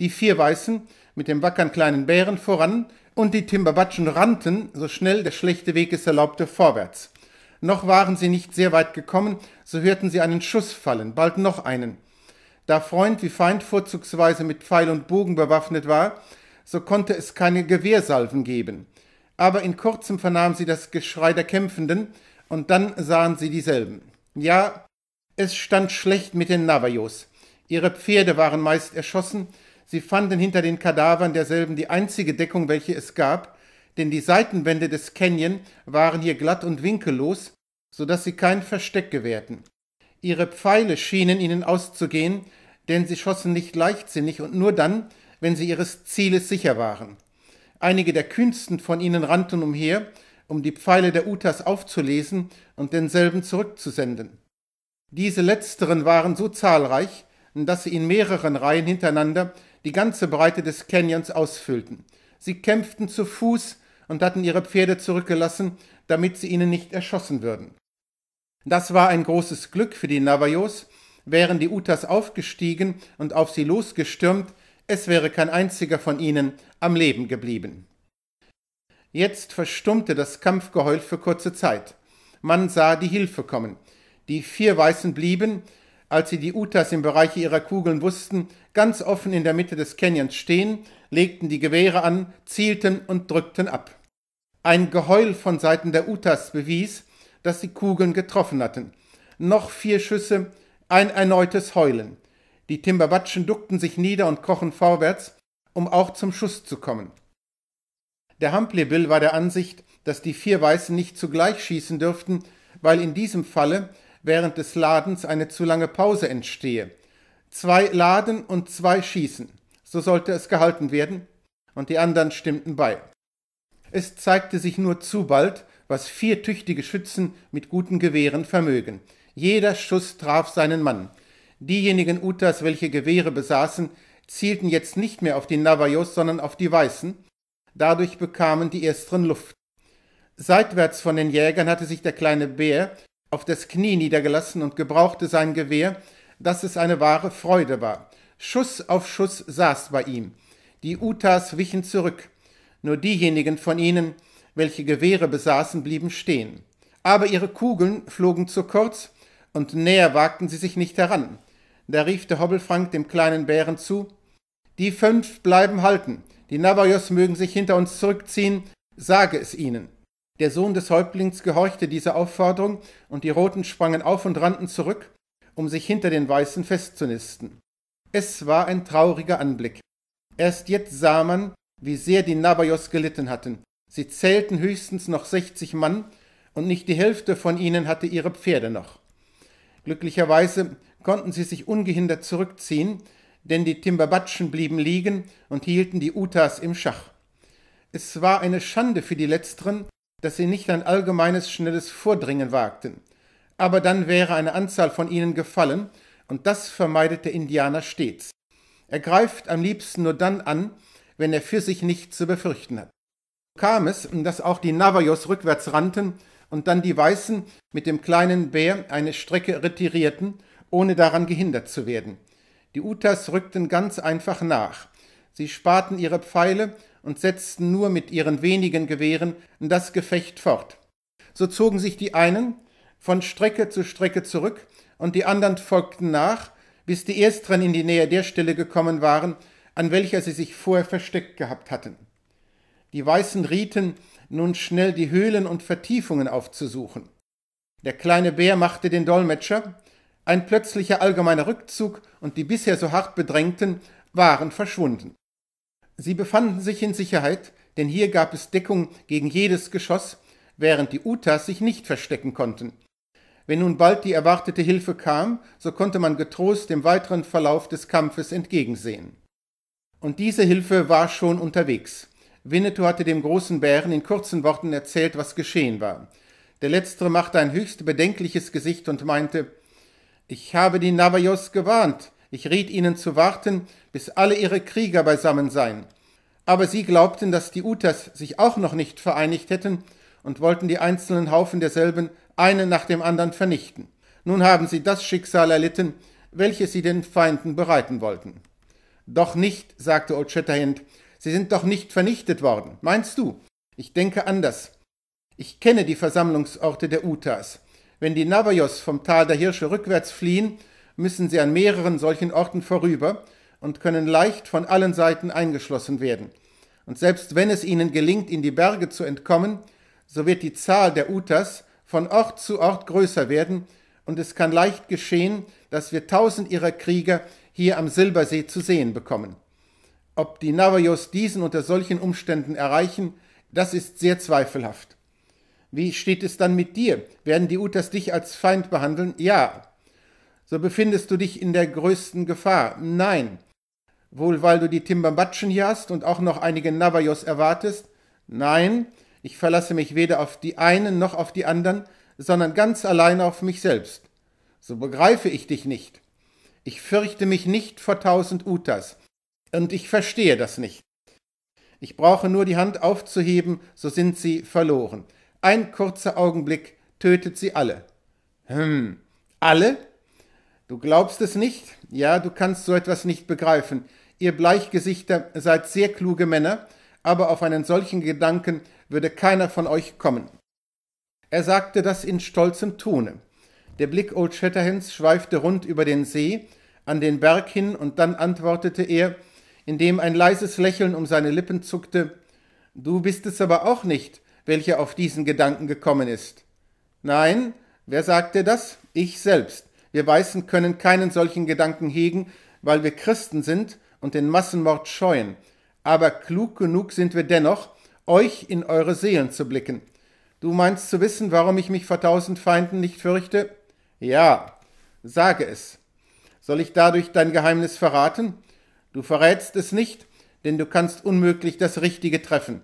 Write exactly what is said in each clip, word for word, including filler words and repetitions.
die vier Weißen mit dem wackern kleinen Bären voran, und die Timberwatschen rannten, so schnell der schlechte Weg es erlaubte, vorwärts. Noch waren sie nicht sehr weit gekommen, so hörten sie einen Schuss fallen, bald noch einen. Da Freund wie Feind vorzugsweise mit Pfeil und Bogen bewaffnet war, so konnte es keine Gewehrsalven geben. Aber in kurzem vernahmen sie das Geschrei der Kämpfenden, und dann sahen sie dieselben. Ja, es stand schlecht mit den Navajos. Ihre Pferde waren meist erschossen, sie fanden hinter den Kadavern derselben die einzige Deckung, welche es gab, denn die Seitenwände des Canyon waren hier glatt und winkellos, so dass sie kein Versteck gewährten. Ihre Pfeile schienen ihnen auszugehen, denn sie schossen nicht leichtsinnig und nur dann, wenn sie ihres Zieles sicher waren. Einige der kühnsten von ihnen rannten umher, um die Pfeile der Utahs aufzulesen und denselben zurückzusenden. Diese letzteren waren so zahlreich, dass sie in mehreren Reihen hintereinander die ganze Breite des Canyons ausfüllten. Sie kämpften zu Fuß und hatten ihre Pferde zurückgelassen, damit sie ihnen nicht erschossen würden. Das war ein großes Glück für die Navajos. Wären die Utahs aufgestiegen und auf sie losgestürmt, es wäre kein einziger von ihnen am Leben geblieben. Jetzt verstummte das Kampfgeheul für kurze Zeit. Man sah die Hilfe kommen. Die vier Weißen blieben, als sie die Utahs im Bereich ihrer Kugeln wussten, ganz offen in der Mitte des Canyons stehen, legten die Gewehre an, zielten und drückten ab. Ein Geheul von Seiten der Utahs bewies, dass die Kugeln getroffen hatten. Noch vier Schüsse, ein erneutes Heulen. Die Timberwatschen duckten sich nieder und krochen vorwärts, um auch zum Schuss zu kommen. Der Humpley Bill war der Ansicht, dass die vier Weißen nicht zugleich schießen dürften, weil in diesem Falle während des Ladens eine zu lange Pause entstehe. Zwei laden und zwei schießen, so sollte es gehalten werden, und die anderen stimmten bei. Es zeigte sich nur zu bald, was vier tüchtige Schützen mit guten Gewehren vermögen. Jeder Schuss traf seinen Mann. Diejenigen Utahs, welche Gewehre besaßen, zielten jetzt nicht mehr auf die Navajos, sondern auf die Weißen. Dadurch bekamen die ersteren Luft. Seitwärts von den Jägern hatte sich der kleine Bär auf das Knie niedergelassen und gebrauchte sein Gewehr, dass es eine wahre Freude war. Schuss auf Schuss saß bei ihm. Die Utahs wichen zurück. Nur diejenigen von ihnen, welche Gewehre besaßen, blieben stehen. Aber ihre Kugeln flogen zu kurz, und näher wagten sie sich nicht heran. Da rief der Hobbelfrank dem kleinen Bären zu: »Die fünf bleiben halten. Die Navajos mögen sich hinter uns zurückziehen. Sage es ihnen.« Der Sohn des Häuptlings gehorchte dieser Aufforderung, und die Roten sprangen auf und rannten zurück, um sich hinter den Weißen festzunisten. Es war ein trauriger Anblick. Erst jetzt sah man, wie sehr die Navajos gelitten hatten. Sie zählten höchstens noch sechzig Mann, und nicht die Hälfte von ihnen hatte ihre Pferde noch. Glücklicherweise konnten sie sich ungehindert zurückziehen, denn die Timberwatschen blieben liegen und hielten die Utahs im Schach. Es war eine Schande für die Letzteren, dass sie nicht ein allgemeines, schnelles Vordringen wagten. Aber dann wäre eine Anzahl von ihnen gefallen, und das vermeidet der Indianer stets. Er greift am liebsten nur dann an, wenn er für sich nichts zu befürchten hat. So kam es, dass auch die Navajos rückwärts rannten und dann die Weißen mit dem kleinen Bär eine Strecke retirierten, ohne daran gehindert zu werden. Die Utahs rückten ganz einfach nach. Sie sparten ihre Pfeile und setzten nur mit ihren wenigen Gewehren das Gefecht fort. So zogen sich die einen von Strecke zu Strecke zurück, und die anderen folgten nach, bis die Ersteren in die Nähe der Stelle gekommen waren, an welcher sie sich vorher versteckt gehabt hatten. Die Weißen rieten, nun schnell die Höhlen und Vertiefungen aufzusuchen. Der kleine Bär machte den Dolmetscher. Ein plötzlicher allgemeiner Rückzug und die bisher so hart Bedrängten waren verschwunden. Sie befanden sich in Sicherheit, denn hier gab es Deckung gegen jedes Geschoss, während die Utahs sich nicht verstecken konnten. Wenn nun bald die erwartete Hilfe kam, so konnte man getrost dem weiteren Verlauf des Kampfes entgegensehen. Und diese Hilfe war schon unterwegs. Winnetou hatte dem großen Bären in kurzen Worten erzählt, was geschehen war. Der Letztere machte ein höchst bedenkliches Gesicht und meinte: »Ich habe die Navajos gewarnt. Ich riet ihnen zu warten, bis alle ihre Krieger beisammen seien. Aber sie glaubten, dass die Utahs sich auch noch nicht vereinigt hätten und wollten die einzelnen Haufen derselben einen nach dem anderen vernichten. Nun haben sie das Schicksal erlitten, welches sie den Feinden bereiten wollten.« »Doch nicht«, sagte Old Shatterhand, »sie sind doch nicht vernichtet worden. Meinst du? Ich denke anders. Ich kenne die Versammlungsorte der Utahs. Wenn die Navajos vom Tal der Hirsche rückwärts fliehen, müssen sie an mehreren solchen Orten vorüber und können leicht von allen Seiten eingeschlossen werden. Und selbst wenn es ihnen gelingt, in die Berge zu entkommen, so wird die Zahl der Utahs von Ort zu Ort größer werden, und es kann leicht geschehen, dass wir tausend ihrer Krieger hier am Silbersee zu sehen bekommen. Ob die Navajos diesen unter solchen Umständen erreichen, das ist sehr zweifelhaft. Wie steht es dann mit dir? Werden die Utahs dich als Feind behandeln? Ja. So befindest du dich in der größten Gefahr? Nein. Wohl, weil du die Timberbatschen hier hast und auch noch einige Navajos erwartest? Nein, ich verlasse mich weder auf die einen noch auf die anderen, sondern ganz allein auf mich selbst. So begreife ich dich nicht. Ich fürchte mich nicht vor tausend Utahs, und ich verstehe das nicht. Ich brauche nur die Hand aufzuheben, so sind sie verloren. Ein kurzer Augenblick tötet sie alle. Hm, alle? Du glaubst es nicht? Ja, du kannst so etwas nicht begreifen. Ihr Bleichgesichter seid sehr kluge Männer, aber auf einen solchen Gedanken würde keiner von euch kommen. Er sagte das in stolzem Tone. Der Blick Old Shatterhands schweifte rund über den See, an den Berg hin, und dann antwortete er, indem ein leises Lächeln um seine Lippen zuckte, »Du bist es aber auch nicht, welcher auf diesen Gedanken gekommen ist.« »Nein, wer sagte das? Ich selbst. Wir Weißen können keinen solchen Gedanken hegen, weil wir Christen sind und den Massenmord scheuen. Aber klug genug sind wir dennoch, euch in eure Seelen zu blicken. Du meinst zu wissen, warum ich mich vor tausend Feinden nicht fürchte? Ja, sage es. Soll ich dadurch dein Geheimnis verraten? Du verrätst es nicht, denn du kannst unmöglich das Richtige treffen.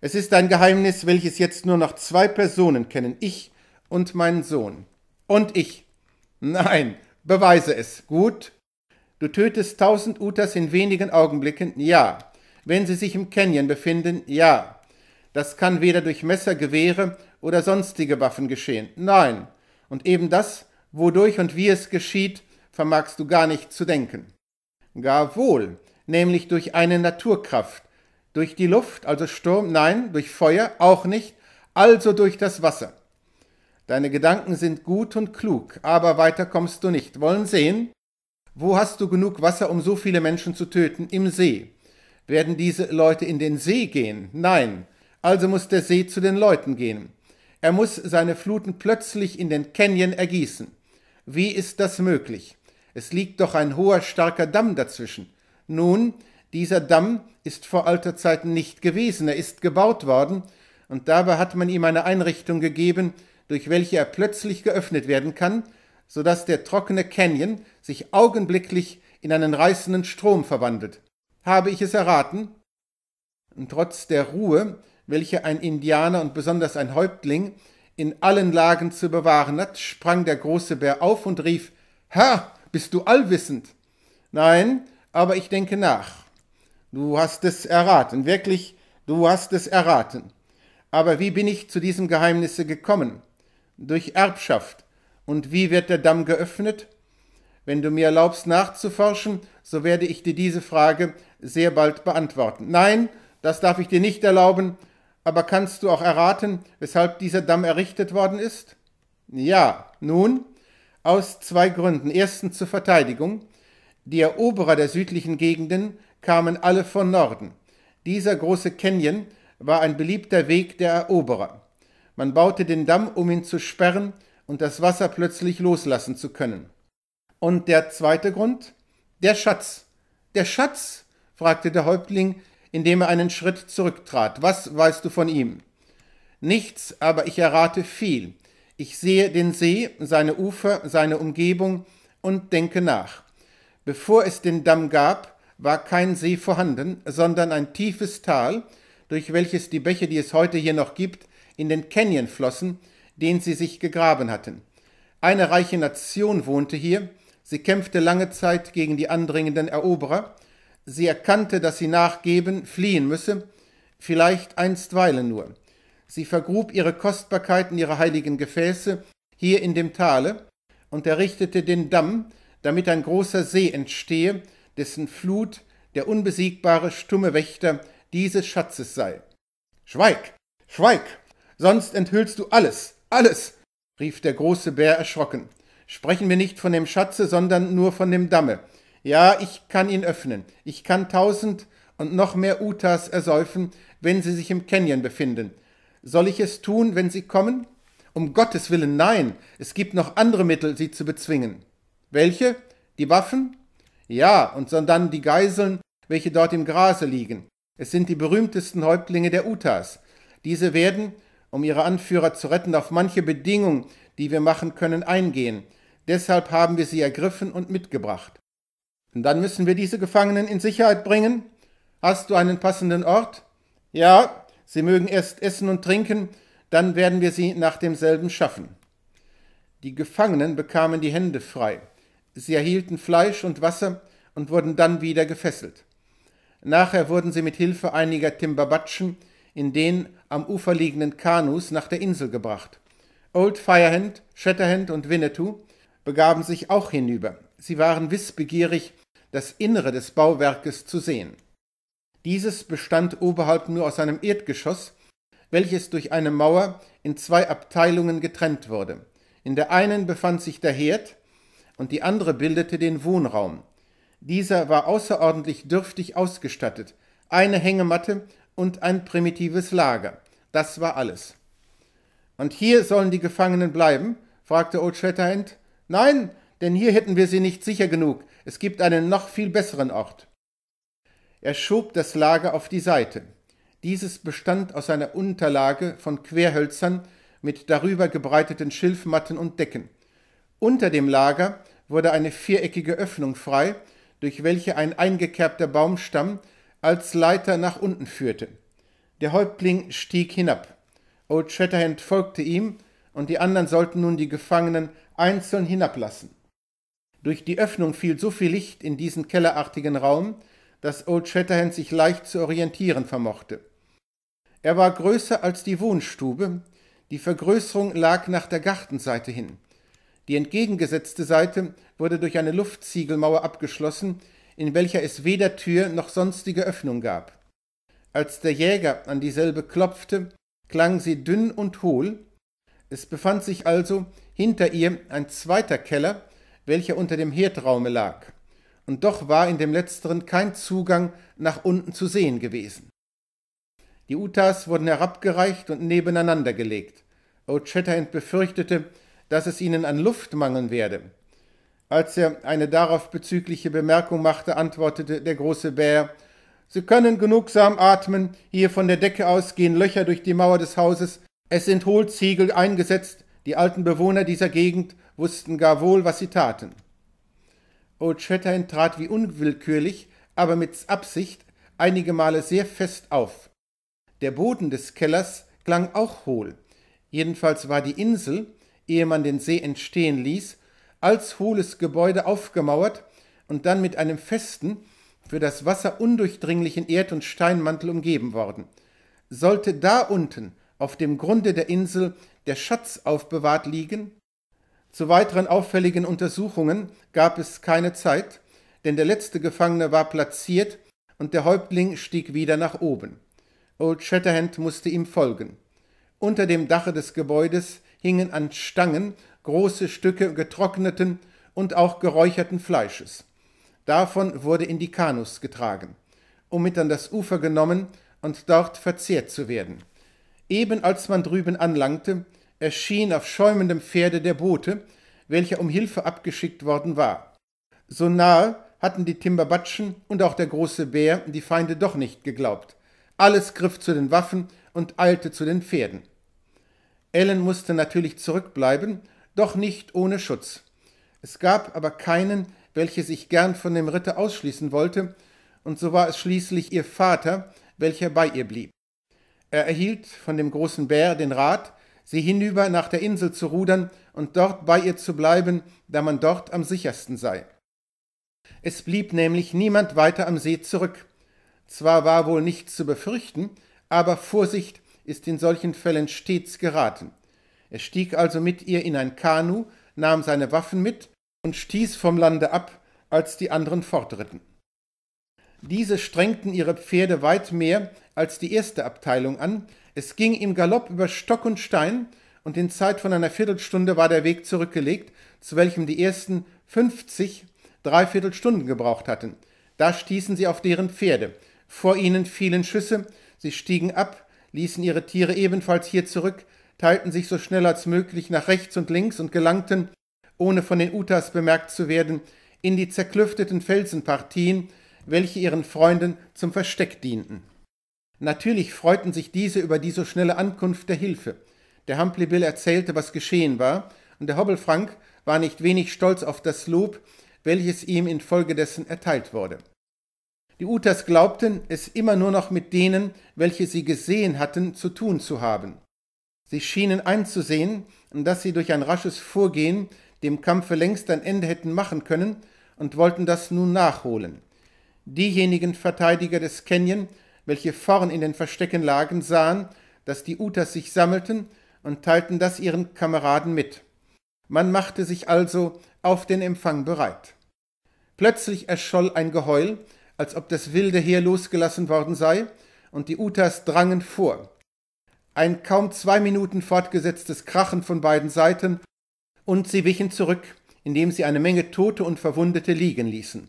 Es ist ein Geheimnis, welches jetzt nur noch zwei Personen kennen, ich und mein Sohn. Und ich. Nein, beweise es. Gut. Du tötest tausend Utahs in wenigen Augenblicken? Ja. Wenn sie sich im Canyon befinden? Ja. Das kann weder durch Messer, Gewehre oder sonstige Waffen geschehen. Nein. Und eben das, wodurch und wie es geschieht, vermagst du gar nicht zu denken. Gar wohl, nämlich durch eine Naturkraft. Durch die Luft, also Sturm, nein, durch Feuer, auch nicht, also durch das Wasser. Deine Gedanken sind gut und klug, aber weiter kommst du nicht. Wollen sehen? Wo hast du genug Wasser, um so viele Menschen zu töten? Im See. Werden diese Leute in den See gehen? Nein. Also muss der See zu den Leuten gehen. Er muss seine Fluten plötzlich in den Canyon ergießen. Wie ist das möglich? Es liegt doch ein hoher, starker Damm dazwischen. Nun, dieser Damm ist vor alter Zeit nicht gewesen, er ist gebaut worden, und dabei hat man ihm eine Einrichtung gegeben, durch welche er plötzlich geöffnet werden kann, sodass der trockene Canyon sich augenblicklich in einen reißenden Strom verwandelt. Habe ich es erraten? Und trotz der Ruhe, welche ein Indianer und besonders ein Häuptling in allen Lagen zu bewahren hat, sprang der große Bär auf und rief, »Ha, bist du allwissend?« »Nein, aber ich denke nach.« »Du hast es erraten, wirklich, du hast es erraten. Aber wie bin ich zu diesem Geheimnisse gekommen?« »Durch Erbschaft. Und wie wird der Damm geöffnet?« »Wenn du mir erlaubst, nachzuforschen, so werde ich dir diese Frage sehr bald beantworten.« »Nein, das darf ich dir nicht erlauben. Aber kannst du auch erraten, weshalb dieser Damm errichtet worden ist?« »Ja, nun, aus zwei Gründen. Erstens zur Verteidigung. Die Eroberer der südlichen Gegenden kamen alle von Norden. Dieser große Canyon war ein beliebter Weg der Eroberer. Man baute den Damm, um ihn zu sperren und das Wasser plötzlich loslassen zu können. Und der zweite Grund? Der Schatz. Der Schatz?« fragte der Häuptling, indem er einen Schritt zurücktrat. »Was weißt du von ihm?« »Nichts, aber ich errate viel. Ich sehe den See, seine Ufer, seine Umgebung und denke nach. Bevor es den Damm gab, war kein See vorhanden, sondern ein tiefes Tal, durch welches die Bäche, die es heute hier noch gibt, in den Canyon flossen, den sie sich gegraben hatten. Eine reiche Nation wohnte hier. Sie kämpfte lange Zeit gegen die andringenden Eroberer. Sie erkannte, dass sie nachgeben, fliehen müsse, vielleicht einstweilen nur. Sie vergrub ihre Kostbarkeiten, ihre heiligen Gefäße hier in dem Tale und errichtete den Damm, damit ein großer See entstehe, dessen Flut der unbesiegbare, stumme Wächter dieses Schatzes sei. »Schweig! Schweig! Sonst enthüllst du alles! Alles!« rief der große Bär erschrocken. »Sprechen wir nicht von dem Schatze, sondern nur von dem Damme. Ja, ich kann ihn öffnen. Ich kann tausend und noch mehr Utahs ersäufen, wenn sie sich im Canyon befinden. Soll ich es tun, wenn sie kommen?« »Um Gottes Willen, nein! Es gibt noch andere Mittel, sie zu bezwingen.« »Welche? Die Waffen?« »Ja, und sondern die Geiseln, welche dort im Grase liegen. Es sind die berühmtesten Häuptlinge der Utahs. Diese werden, um ihre Anführer zu retten, auf manche Bedingung, die wir machen können, eingehen. Deshalb haben wir sie ergriffen und mitgebracht.« »Und dann müssen wir diese Gefangenen in Sicherheit bringen? Hast du einen passenden Ort?« »Ja, sie mögen erst essen und trinken, dann werden wir sie nach demselben schaffen.« Die Gefangenen bekamen die Hände frei. Sie erhielten Fleisch und Wasser und wurden dann wieder gefesselt. Nachher wurden sie mit Hilfe einiger Timberbatschen in den am Ufer liegenden Kanus nach der Insel gebracht. Old Firehand, Shatterhand und Winnetou begaben sich auch hinüber. Sie waren wissbegierig, das Innere des Bauwerkes zu sehen. Dieses bestand oberhalb nur aus einem Erdgeschoss, welches durch eine Mauer in zwei Abteilungen getrennt wurde. In der einen befand sich der Herd und die andere bildete den Wohnraum. Dieser war außerordentlich dürftig ausgestattet, eine Hängematte und ein primitives Lager. Das war alles. »Und hier sollen die Gefangenen bleiben?« fragte Old Shatterhand. »Nein, denn hier hätten wir sie nicht sicher genug. Es gibt einen noch viel besseren Ort.« Er schob das Lager auf die Seite. Dieses bestand aus einer Unterlage von Querhölzern mit darüber gebreiteten Schilfmatten und Decken. Unter dem Lager wurde eine viereckige Öffnung frei, durch welche ein eingekerbter Baumstamm als Leiter nach unten führte. Der Häuptling stieg hinab. Old Shatterhand folgte ihm, und die anderen sollten nun die Gefangenen einzeln hinablassen. Durch die Öffnung fiel so viel Licht in diesen kellerartigen Raum, dass Old Shatterhand sich leicht zu orientieren vermochte. Er war größer als die Wohnstube, die Vergrößerung lag nach der Gartenseite hin. Die entgegengesetzte Seite wurde durch eine Luftziegelmauer abgeschlossen, in welcher es weder Tür noch sonstige Öffnung gab. Als der Jäger an dieselbe klopfte, klang sie dünn und hohl. Es befand sich also hinter ihr ein zweiter Keller, welcher unter dem Herdraume lag, und doch war in dem letzteren kein Zugang nach unten zu sehen gewesen. Die Utahs wurden herabgereicht und nebeneinander gelegt. Old Shatterhand befürchtete, dass es ihnen an Luft mangeln werde. Als er eine darauf bezügliche Bemerkung machte, antwortete der große Bär, »Sie können genugsam atmen, hier von der Decke aus gehen Löcher durch die Mauer des Hauses, es sind Hohlziegel eingesetzt, die alten Bewohner dieser Gegend wussten gar wohl, was sie taten.« Old Shatterhand trat wie unwillkürlich, aber mit Absicht, einige Male sehr fest auf. Der Boden des Kellers klang auch hohl. Jedenfalls war die Insel, ehe man den See entstehen ließ, als hohles Gebäude aufgemauert und dann mit einem festen, für das Wasser undurchdringlichen Erd- und Steinmantel umgeben worden. Sollte da unten, auf dem Grunde der Insel, der Schatz aufbewahrt liegen? Zu weiteren auffälligen Untersuchungen gab es keine Zeit, denn der letzte Gefangene war platziert und der Häuptling stieg wieder nach oben. Old Shatterhand musste ihm folgen. Unter dem Dache des Gebäudes hingen an Stangen große Stücke getrockneten und auch geräucherten Fleisches. Davon wurde in die Kanus getragen, um mit an das Ufer genommen und dort verzehrt zu werden. Eben als man drüben anlangte, erschien auf schäumendem Pferde der Bote, welcher um Hilfe abgeschickt worden war. So nahe hatten die Timberbatschen und auch der große Bär die Feinde doch nicht geglaubt. Alles griff zu den Waffen und eilte zu den Pferden. Ellen musste natürlich zurückbleiben, doch nicht ohne Schutz. Es gab aber keinen, welcher sich gern von dem Ritter ausschließen wollte, und so war es schließlich ihr Vater, welcher bei ihr blieb. Er erhielt von dem großen Bär den Rat, sie hinüber nach der Insel zu rudern und dort bei ihr zu bleiben, da man dort am sichersten sei. Es blieb nämlich niemand weiter am See zurück. Zwar war wohl nichts zu befürchten, aber Vorsicht ist in solchen Fällen stets geraten. Er stieg also mit ihr in ein Kanu, nahm seine Waffen mit und stieß vom Lande ab, als die anderen fortritten. Diese strengten ihre Pferde weit mehr als die erste Abteilung an. Es ging im Galopp über Stock und Stein, und in Zeit von einer Viertelstunde war der Weg zurückgelegt, zu welchem die ersten fünfzig Dreiviertelstunden gebraucht hatten. Da stießen sie auf deren Pferde. Vor ihnen fielen Schüsse, sie stiegen ab, ließen ihre Tiere ebenfalls hier zurück, teilten sich so schnell als möglich nach rechts und links und gelangten, ohne von den Utahs bemerkt zu werden, in die zerklüfteten Felsenpartien, welche ihren Freunden zum Versteck dienten. Natürlich freuten sich diese über die so schnelle Ankunft der Hilfe. Der Humphrey Bill erzählte, was geschehen war, und der Hobelfrank war nicht wenig stolz auf das Lob, welches ihm infolgedessen erteilt wurde. Die Utahs glaubten, es immer nur noch mit denen, welche sie gesehen hatten, zu tun zu haben. Sie schienen einzusehen, dass sie durch ein rasches Vorgehen dem Kampfe längst ein Ende hätten machen können, und wollten das nun nachholen. Diejenigen Verteidiger des Canyon, welche vorn in den Verstecken lagen, sahen, dass die Utahs sich sammelten, und teilten das ihren Kameraden mit. Man machte sich also auf den Empfang bereit. Plötzlich erscholl ein Geheul, als ob das wilde Heer losgelassen worden sei, und die Utahs drangen vor. Ein kaum zwei Minuten fortgesetztes Krachen von beiden Seiten, und sie wichen zurück, indem sie eine Menge Tote und Verwundete liegen ließen.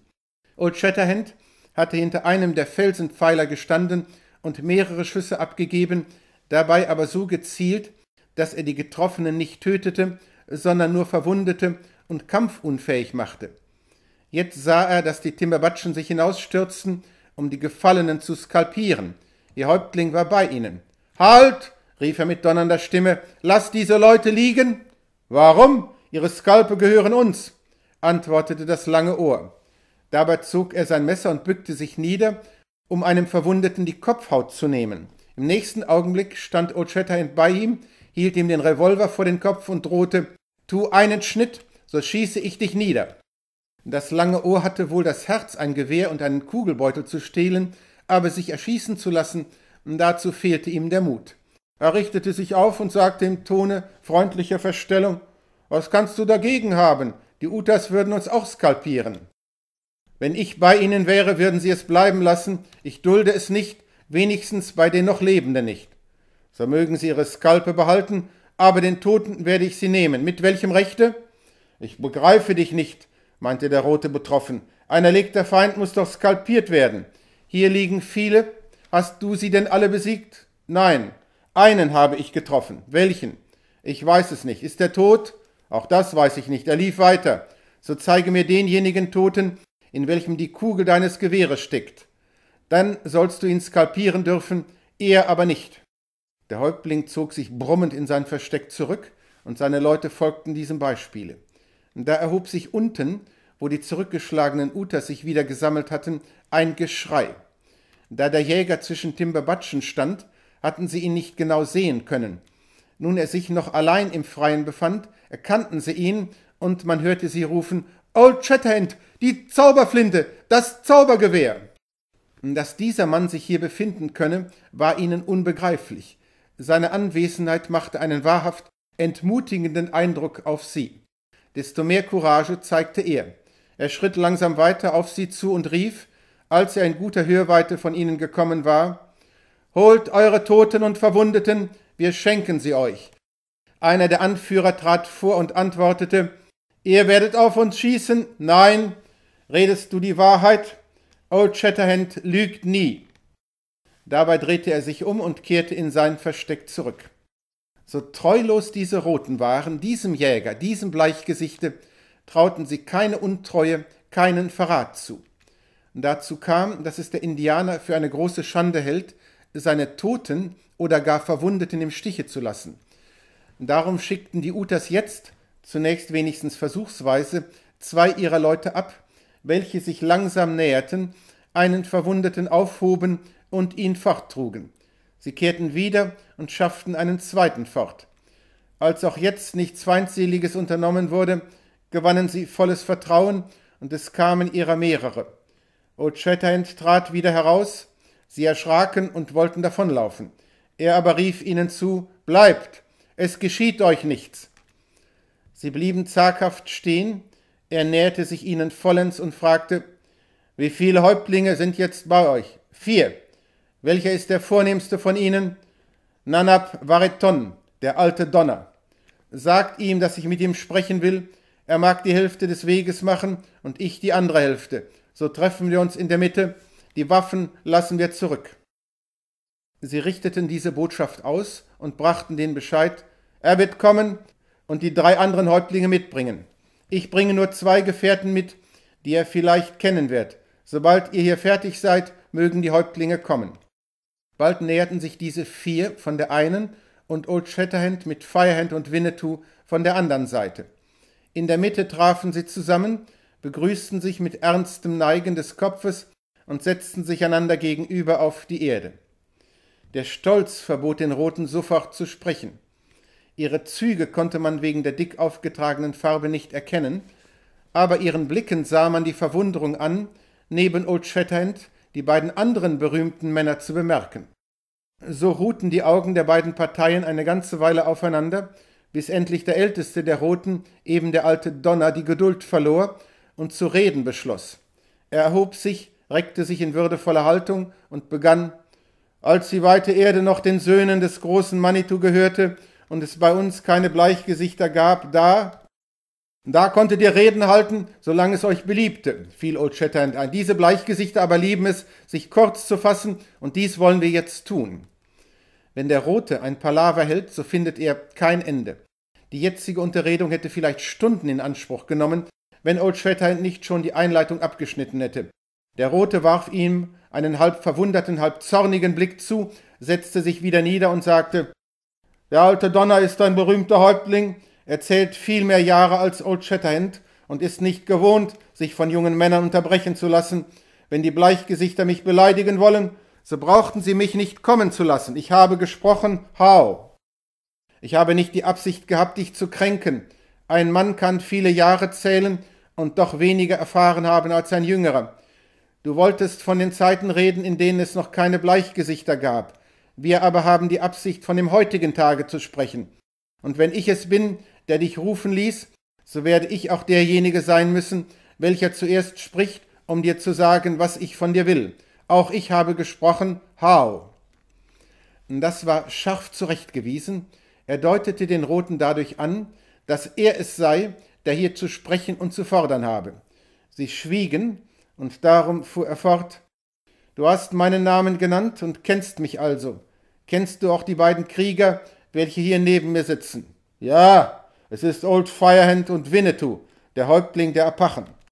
Old Shatterhand hatte hinter einem der Felsenpfeiler gestanden und mehrere Schüsse abgegeben, dabei aber so gezielt, dass er die Getroffenen nicht tötete, sondern nur Verwundete und kampfunfähig machte. Jetzt sah er, dass die Timberbatschen sich hinausstürzten, um die Gefallenen zu skalpieren. Ihr Häuptling war bei ihnen. »Halt!« rief er mit donnernder Stimme. »Lasst diese Leute liegen!« »Warum? Ihre Skalpe gehören uns«, antwortete das lange Ohr. Dabei zog er sein Messer und bückte sich nieder, um einem Verwundeten die Kopfhaut zu nehmen. Im nächsten Augenblick stand Old Shatterhand bei ihm, hielt ihm den Revolver vor den Kopf und drohte, »Tu einen Schnitt, so schieße ich dich nieder.« Das lange Ohr hatte wohl das Herz, ein Gewehr und einen Kugelbeutel zu stehlen, aber sich erschießen zu lassen, dazu fehlte ihm der Mut. Er richtete sich auf und sagte im Tone freundlicher Verstellung, »Was kannst du dagegen haben? Die Utahs würden uns auch skalpieren.« »Wenn ich bei ihnen wäre, würden sie es bleiben lassen. Ich dulde es nicht, wenigstens bei den noch Lebenden nicht. So mögen sie ihre Skalpe behalten, aber den Toten werde ich sie nehmen. Mit welchem Rechte?« »Ich begreife dich nicht«, meinte der Rote betroffen. »Ein erlegter Feind muss doch skalpiert werden. Hier liegen viele. Hast du sie denn alle besiegt?« »Nein, einen habe ich getroffen. Welchen? Ich weiß es nicht. Ist er tot? Auch das weiß ich nicht. Er lief weiter. So zeige mir denjenigen Toten, in welchem die Kugel deines Gewehres steckt. Dann sollst du ihn skalpieren dürfen, er aber nicht.« Der Häuptling zog sich brummend in sein Versteck zurück, und seine Leute folgten diesem Beispiele. Da erhob sich unten, wo die zurückgeschlagenen Utahs sich wieder gesammelt hatten, ein Geschrei. Da der Jäger zwischen Timberbatschen stand, hatten sie ihn nicht genau sehen können. Nun er sich noch allein im Freien befand, erkannten sie ihn, und man hörte sie rufen, »Old Shatterhand, die Zauberflinte, das Zaubergewehr!« Dass dieser Mann sich hier befinden könne, war ihnen unbegreiflich. Seine Anwesenheit machte einen wahrhaft entmutigenden Eindruck auf sie. Desto mehr Courage zeigte er. Er schritt langsam weiter auf sie zu und rief, als er in guter Hörweite von ihnen gekommen war, »Holt eure Toten und Verwundeten, wir schenken sie euch.« Einer der Anführer trat vor und antwortete, »Ihr werdet auf uns schießen?« »Nein.« »Redest du die Wahrheit?« »Old Shatterhand lügt nie.« Dabei drehte er sich um und kehrte in sein Versteck zurück. So treulos diese Roten waren, diesem Jäger, diesem Bleichgesichte, trauten sie keine Untreue, keinen Verrat zu. Dazu kam, dass es der Indianer für eine große Schande hält, seine Toten oder gar Verwundeten im Stiche zu lassen. Darum schickten die Utahs jetzt, zunächst wenigstens versuchsweise, zwei ihrer Leute ab, welche sich langsam näherten, einen Verwundeten aufhoben und ihn forttrugen. Sie kehrten wieder und schafften einen zweiten fort. Als auch jetzt nichts Feindseliges unternommen wurde, gewannen sie volles Vertrauen, und es kamen ihrer mehrere. Old Shatterhand trat wieder heraus, sie erschraken und wollten davonlaufen. Er aber rief ihnen zu, »Bleibt, es geschieht euch nichts.« Sie blieben zaghaft stehen, er näherte sich ihnen vollends und fragte, Wie viele Häuptlinge sind jetzt bei euch? Vier. Welcher ist der vornehmste von ihnen? Nanap-Varrenton, der alte Donner. Sagt ihm, dass ich mit ihm sprechen will. Er mag die Hälfte des Weges machen und ich die andere Hälfte. So treffen wir uns in der Mitte. Die Waffen lassen wir zurück.« Sie richteten diese Botschaft aus und brachten den Bescheid, er wird kommen und die drei anderen Häuptlinge mitbringen. Ich bringe nur zwei Gefährten mit, die ihr vielleicht kennen werdet. Sobald ihr hier fertig seid, mögen die Häuptlinge kommen. Bald näherten sich diese vier von der einen und Old Shatterhand mit Firehand und Winnetou von der anderen Seite. In der Mitte trafen sie zusammen, begrüßten sich mit ernstem Neigen des Kopfes und setzten sich einander gegenüber auf die Erde. Der Stolz verbot den Roten sofort zu sprechen. Ihre Züge konnte man wegen der dick aufgetragenen Farbe nicht erkennen, aber ihren Blicken sah man die Verwunderung an, neben Old Shatterhand die beiden anderen berühmten Männer zu bemerken. So ruhten die Augen der beiden Parteien eine ganze Weile aufeinander, bis endlich der Älteste der Roten, eben der alte Donner, die Geduld verlor und zu reden beschloss. Er erhob sich, reckte sich in würdevoller Haltung und begann: »Als die weite Erde noch den Söhnen des großen Manitou gehörte und es bei uns keine Bleichgesichter gab, da... Da konntet ihr Reden halten, solange es euch beliebte«, fiel Old Shatterhand ein. »Diese Bleichgesichter aber lieben es, sich kurz zu fassen, und dies wollen wir jetzt tun.« Wenn der Rote ein Palaver hält, so findet er kein Ende. Die jetzige Unterredung hätte vielleicht Stunden in Anspruch genommen, wenn Old Shatterhand nicht schon die Einleitung abgeschnitten hätte. Der Rote warf ihm einen halb verwunderten, halb zornigen Blick zu, setzte sich wieder nieder und sagte: »Der alte Donner ist ein berühmter Häuptling. Er zählt viel mehr Jahre als Old Shatterhand und ist nicht gewohnt, sich von jungen Männern unterbrechen zu lassen. Wenn die Bleichgesichter mich beleidigen wollen, so brauchten sie mich nicht kommen zu lassen. Ich habe gesprochen, hau! Ich habe nicht die Absicht gehabt, dich zu kränken. Ein Mann kann viele Jahre zählen und doch weniger erfahren haben als ein Jüngerer. Du wolltest von den Zeiten reden, in denen es noch keine Bleichgesichter gab. Wir aber haben die Absicht, von dem heutigen Tage zu sprechen. Und wenn ich es bin, der dich rufen ließ, so werde ich auch derjenige sein müssen, welcher zuerst spricht, um dir zu sagen, was ich von dir will. Auch ich habe gesprochen, hau!« Das war scharf zurechtgewiesen. Er deutete den Roten dadurch an, dass er es sei, der hier zu sprechen und zu fordern habe. Sie schwiegen, und darum fuhr er fort: »Du hast meinen Namen genannt und kennst mich also. Kennst du auch die beiden Krieger, welche hier neben mir sitzen?« »Ja, es ist Old Firehand und Winnetou, der Häuptling der Apachen.«